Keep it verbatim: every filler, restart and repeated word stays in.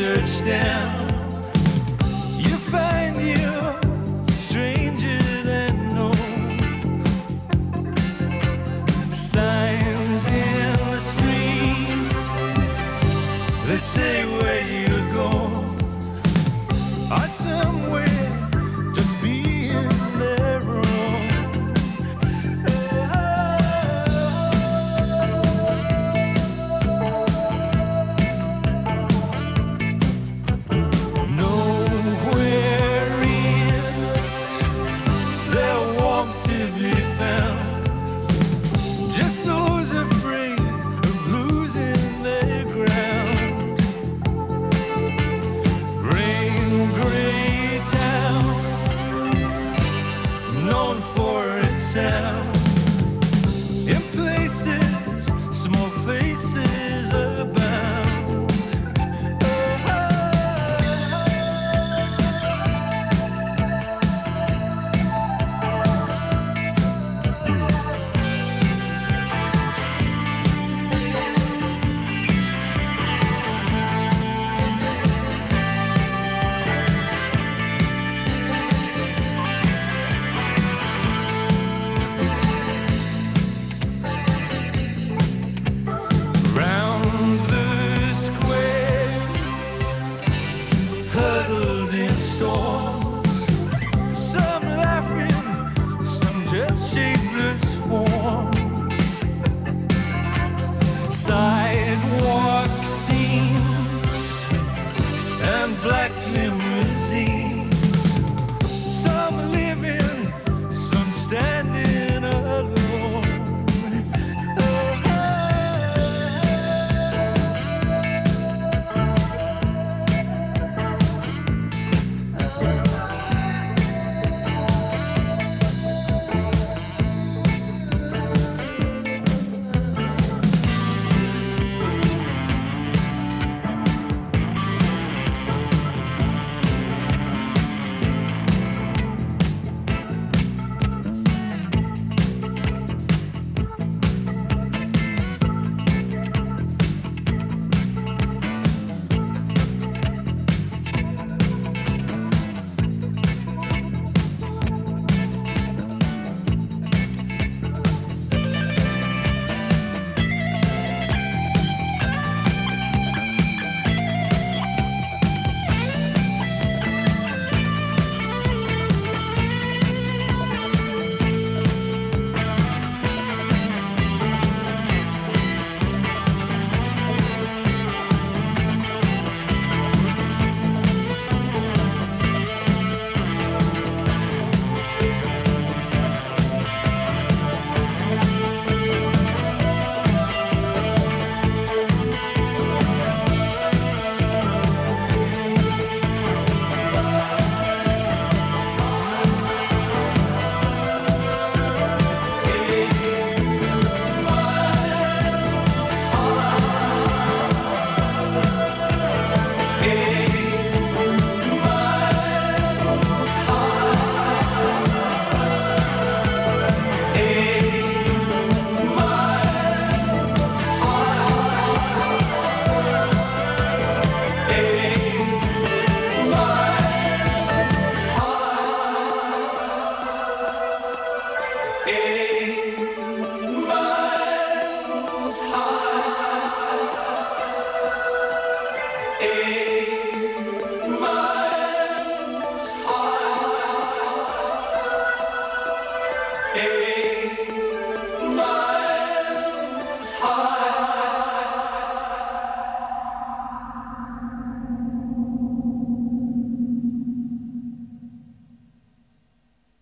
search down, you find you're stranger than known. Signs in the screen that say where you're going, or somewhere just being there wrong. Oh, in places, small faces abound. Oh, oh, sidewalk scenes and black limousines, some living, some standing alone. Oh, hey.